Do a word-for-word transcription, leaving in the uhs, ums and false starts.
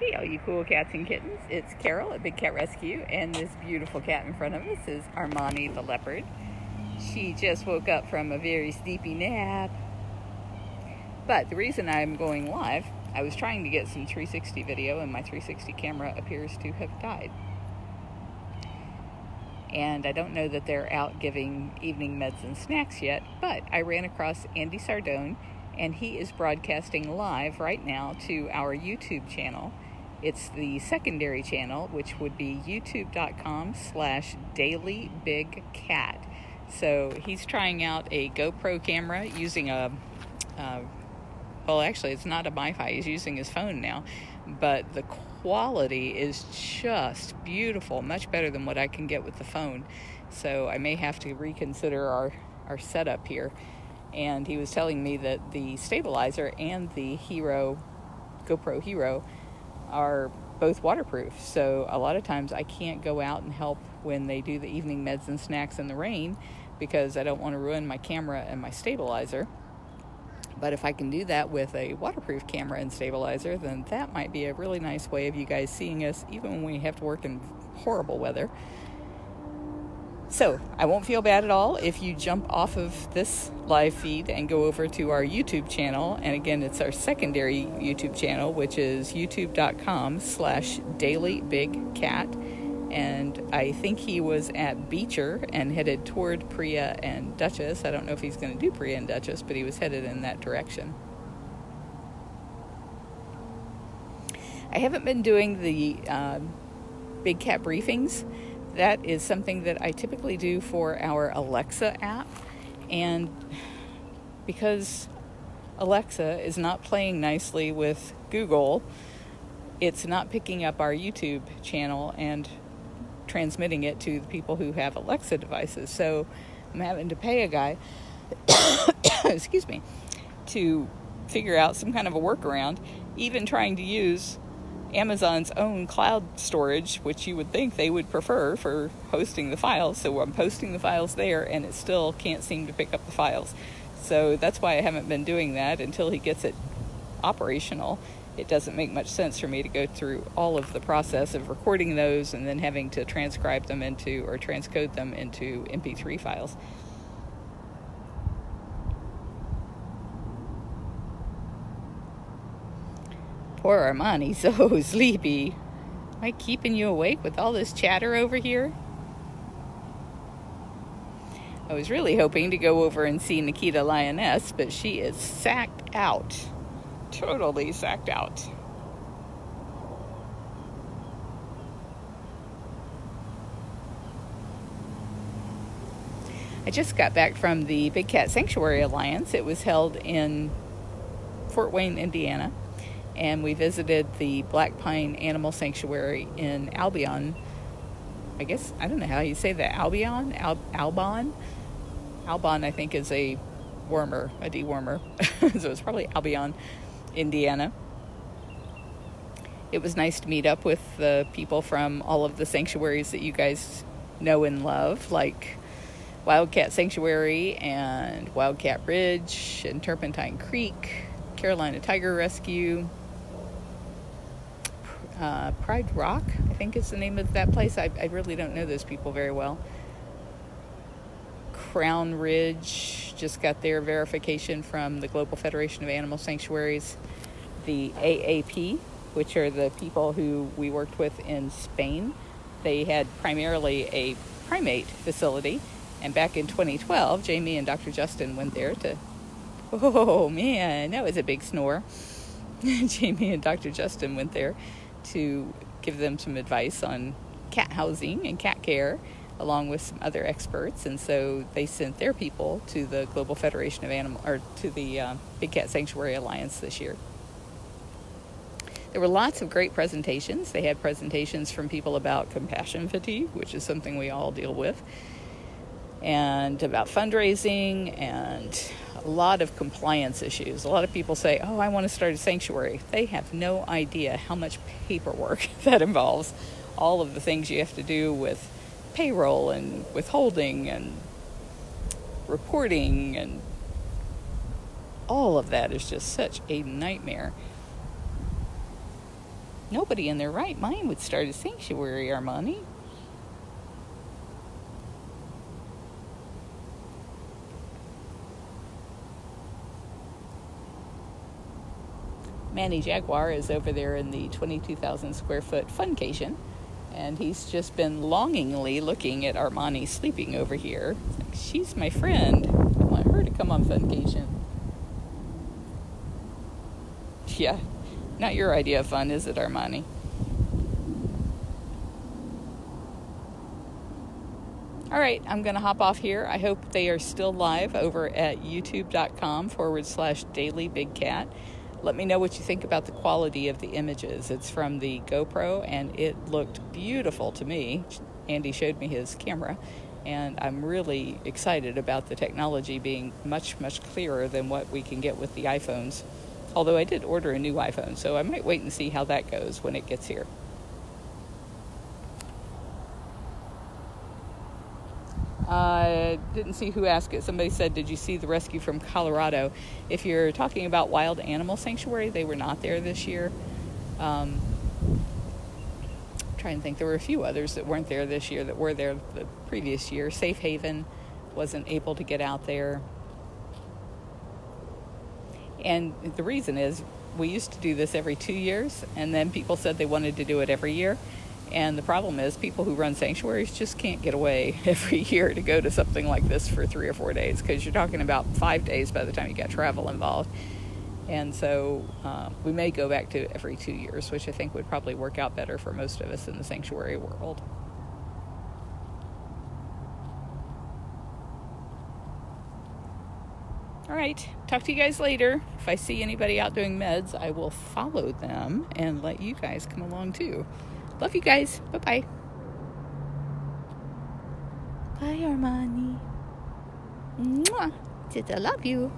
Hey all you cool cats and kittens, it's Carol at Big Cat Rescue, and this beautiful cat in front of us is Armani the leopard. She just woke up from a very sleepy nap. But the reason I'm going live, I was trying to get some three sixty video and my three sixty camera appears to have died. And I don't know that they're out giving evening meds and snacks yet, but I ran across Andy Sardone, and he is broadcasting live right now to our YouTube channel. It's the secondary channel, which would be youtube.com slash daily big cat. So he's trying out a GoPro camera using a, uh, well, actually it's not a MiFi, he's using his phone now, but the quality is just beautiful, much better than what I can get with the phone. So I may have to reconsider our, our setup here. And he was telling me that the stabilizer and the Hero, GoPro Hero, are both waterproof. So a lot of times I can't go out and help when they do the evening meds and snacks in the rain because I don't want to ruin my camera and my stabilizer. But if I can do that with a waterproof camera and stabilizer, then that might be a really nice way of you guys seeing us even when we have to work in horrible weather. So I won't feel bad at all if you jump off of this live feed and go over to our YouTube channel. And again, it's our secondary YouTube channel, which is youtube.com slash daily big cat. And I think he was at Beecher and headed toward Priya and Duchess. I don't know if he's going to do Priya and Duchess, but he was headed in that direction. I haven't been doing the uh, Big Cat briefings. That is something that I typically do for our Alexa app, and because Alexa is not playing nicely with Google, it's not picking up our YouTube channel and transmitting it to the people who have Alexa devices. So I'm having to pay a guy, excuse me, to figure out some kind of a workaround, even trying to use Amazon's own cloud storage, which you would think they would prefer for hosting the files. So I'm posting the files there and it still can't seem to pick up the files. So that's why I haven't been doing that until he gets it operational. It doesn't make much sense for me to go through all of the process of recording those and then having to transcribe them into or transcode them into M P three files. Poor Armani, so sleepy. Am I keeping you awake with all this chatter over here? I was really hoping to go over and see Nikita Lioness, but she is sacked out. Totally sacked out. I just got back from the Big Cat Sanctuary Alliance. It was held in Fort Wayne, Indiana. And we visited the Black Pine Animal Sanctuary in Albion. I guess, I don't know how you say that. Albion? Al Albon? Albon, I think, is a wormer, a dewormer. So it's probably Albion, Indiana. It was nice to meet up with the people from all of the sanctuaries that you guys know and love, like Wildcat Sanctuary and Wildcat Ridge and Turpentine Creek, Carolina Tiger Rescue, Uh, Pride Rock, I think is the name of that place. I, I really don't know those people very well. Crown Ridge just got their verification from the Global Federation of Animal Sanctuaries. The A A P, which are the people who we worked with in Spain, they had primarily a primate facility. And back in twenty twelve, Jamie and Doctor Justin went there to... Oh, man, that was a big snore. Jamie and Doctor Justin went there to give them some advice on cat housing and cat care, along with some other experts. And so they sent their people to the Global Federation of Animal, or to the uh, Big Cat Sanctuary Alliance this year. There were lots of great presentations. They had presentations from people about compassion fatigue, which is something we all deal with, and about fundraising and a lot of compliance issues. A lot of people say, oh, I want to start a sanctuary. They have no idea how much paperwork that involves. All of the things you have to do with payroll and withholding and reporting, and all of that is just such a nightmare. Nobody in their right mind would start a sanctuary, Armani. Manny Jaguar is over there in the twenty-two thousand square foot Funcation, and he's just been longingly looking at Armani sleeping over here. It's like, she's my friend. I want her to come on Funcation. Yeah, not your idea of fun, is it, Armani? All right, I'm going to hop off here. I hope they are still live over at youtube.com forward slash daily big cat. Let me know what you think about the quality of the images. It's from the GoPro, and it looked beautiful to me. Andy showed me his camera, and I'm really excited about the technology being much, much clearer than what we can get with the iPhones. Although I did order a new iPhone, so I might wait and see how that goes when it gets here. I uh, didn't see who asked it. Somebody said, did you see the rescue from Colorado? If you're talking about Wild Animal Sanctuary, they were not there this year. Um, I'm trying to think. There were a few others that weren't there this year that were there the previous year. Safe Haven wasn't able to get out there. And the reason is we used to do this every two years, and then people said they wanted to do it every year. And the problem is people who run sanctuaries just can't get away every year to go to something like this for three or four days, because you're talking about five days by the time you got travel involved. And so uh, we may go back to every two years, which I think would probably work out better for most of us in the sanctuary world. All right, talk to you guys later. If I see anybody out doing meds, I will follow them and let you guys come along too. Love you guys. Bye-bye. Bye, Armani. Mwah. Did I love you?